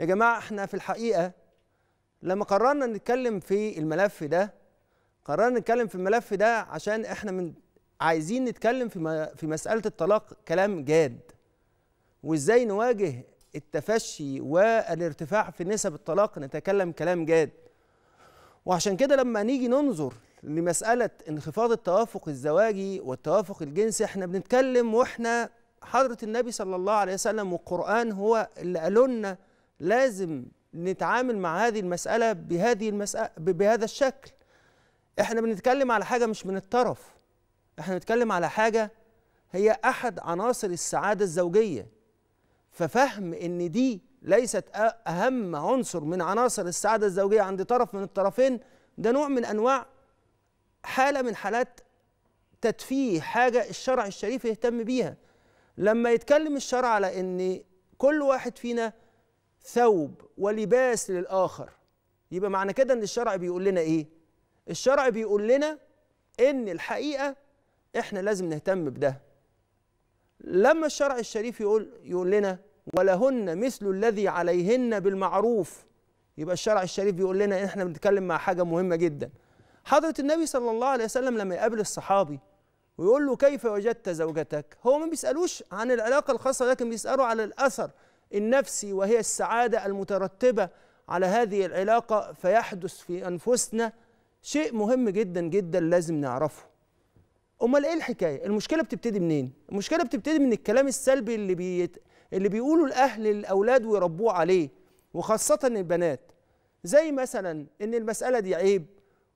يا جماعة احنا في الحقيقة لما قررنا نتكلم في الملف ده، قررنا نتكلم في الملف ده عشان احنا عايزين نتكلم في مسألة الطلاق كلام جاد، وازاي نواجه التفشي والارتفاع في نسب الطلاق نتكلم كلام جاد. وعشان كده لما نيجي ننظر لمسألة انخفاض التوافق الزواجي والتوافق الجنسي، احنا بنتكلم واحنا حضرة النبي صلى الله عليه وسلم والقرآن هو اللي قالوا لنا لازم نتعامل مع هذه المسألة بهذا الشكل. احنا بنتكلم على حاجة مش من الطرف، احنا بنتكلم على حاجة هي أحد عناصر السعادة الزوجية، ففهم إن دي ليست أهم عنصر من عناصر السعادة الزوجية عند طرف من الطرفين، ده نوع من أنواع حالة من حالات تدفيه، حاجة الشرع الشريف يهتم بيها. لما يتكلم الشرع على إن كل واحد فينا ثوب ولباس للآخر، يبقى معنى كده إن الشرع بيقول لنا إيه؟ الشرع بيقول لنا إن الحقيقة إحنا لازم نهتم بده. لما الشرع الشريف يقول لنا ولهن مثل الذي عليهن بالمعروف، يبقى الشرع الشريف بيقول لنا إحنا بنتكلم مع حاجة مهمة جدا. حضرة النبي صلى الله عليه وسلم لما يقابل الصحابي ويقول له كيف وجدت زوجتك، هو ما بيسألوش عن العلاقة الخاصة، لكن بيسألوا على الأثر النفسي وهي السعادة المترتبة على هذه العلاقة. فيحدث في أنفسنا شيء مهم جدا جدا لازم نعرفه. أمال إيه الحكاية؟ المشكلة بتبتدي منين؟ المشكلة بتبتدي من الكلام السلبي اللي بيقولوا الأهل للأولاد ويربوه عليه، وخاصة البنات، زي مثلا إن المسألة دي عيب،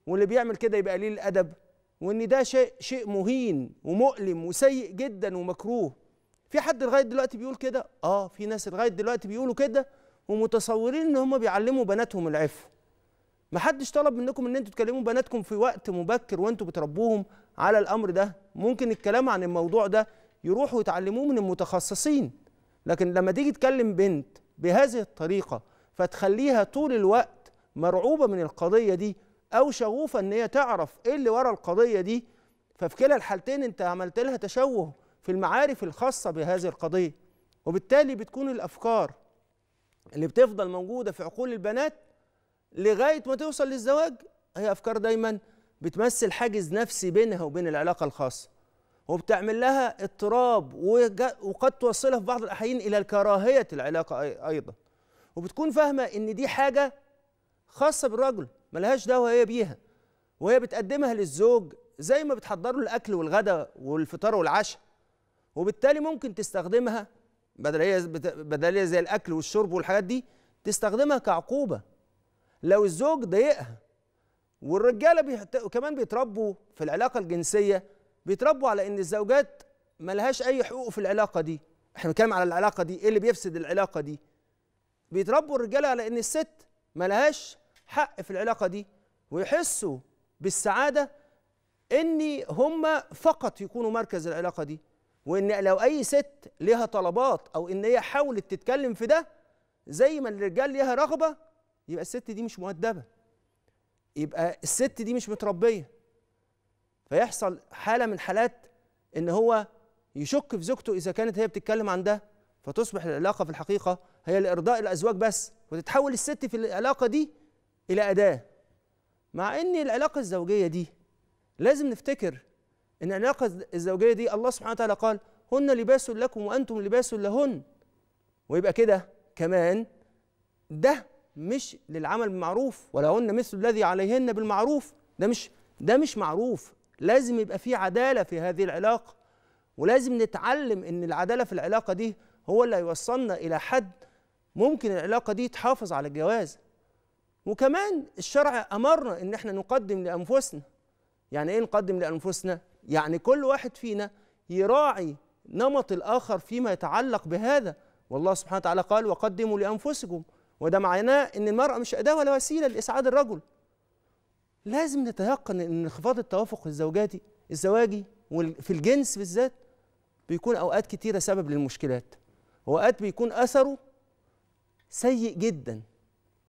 واللي بيعمل كده يبقى قليل الأدب، وإن ده شيء مهين ومؤلم وسيء جدا ومكروه. في حد لغاية دلوقتي بيقول كده؟ في ناس لغاية دلوقتي بيقولوا كده ومتصورين إن هم بيعلموا بناتهم العفو. محدش طلب منكم ان انتوا تكلموا بناتكم في وقت مبكر وانتوا بتربوهم على الامر ده، ممكن الكلام عن الموضوع ده يروحوا يتعلموه من المتخصصين، لكن لما تيجي تكلم بنت بهذه الطريقة فتخليها طول الوقت مرعوبة من القضية دي او شغوفة ان هي تعرف ايه اللي ورا القضية دي، ففي كلا الحالتين انت عملت لها تشوه في المعارف الخاصة بهذه القضية، وبالتالي بتكون الافكار اللي بتفضل موجودة في عقول البنات لغاية ما توصل للزواج هي أفكار دايما بتمثل حاجز نفسي بينها وبين العلاقة الخاصة، وبتعمل لها اضطراب وقد توصلها في بعض الأحيان إلى كراهية العلاقة أيضا، وبتكون فاهمة إن دي حاجة خاصة بالرجل ملهاش دعوة هي بيها، وهي بتقدمها للزوج زي ما بتحضر له الأكل والغداء والفطار والعشاء، وبالتالي ممكن تستخدمها بدل هي زي الأكل والشرب والحاجات دي تستخدمها كعقوبة لو الزوج ضايقها. والرجاله كمان بيتربوا في العلاقه الجنسيه، بيتربوا على ان الزوجات ملهاش اي حقوق في العلاقه دي. احنا بنتكلم على العلاقه دي، ايه اللي بيفسد العلاقه دي؟ بيتربوا الرجاله على ان الست ملهاش حق في العلاقه دي، ويحسوا بالسعاده ان هم فقط يكونوا مركز العلاقه دي، وان لو اي ست ليها طلبات او ان هي حاولت تتكلم في ده زي ما الرجال ليها رغبه، يبقى الست دي مش مؤدبة، يبقى الست دي مش متربية. فيحصل حالة من حالات إن هو يشك في زوجته إذا كانت هي بتتكلم عن ده، فتصبح العلاقة في الحقيقة هي لإرضاء الأزواج بس، وتتحول الست في العلاقة دي إلى أداة. مع إن العلاقة الزوجية دي لازم نفتكر إن العلاقة الزوجية دي الله سبحانه وتعالى قال هن لباس لكم وأنتم لباس لهن، ويبقى كده كمان ده مش للعمل بالمعروف، ولهن مثل الذي عليهن بالمعروف، ده مش معروف. لازم يبقى في عدالة في هذه العلاقة، ولازم نتعلم ان العدالة في العلاقة دي هو اللي هيوصلنا الى حد ممكن العلاقة دي تحافظ على الجواز. وكمان الشرع امرنا ان احنا نقدم لانفسنا. يعني ايه نقدم لانفسنا؟ يعني كل واحد فينا يراعي نمط الاخر فيما يتعلق بهذا، والله سبحانه وتعالى قال وقدموا لانفسكم، وده معناه ان المرأة مش أداة ولا وسيلة لإسعاد الرجل. لازم نتيقن ان انخفاض التوافق الزواجي في الجنس بالذات بيكون اوقات كتيرة سبب للمشكلات، اوقات بيكون اثره سيء جدا.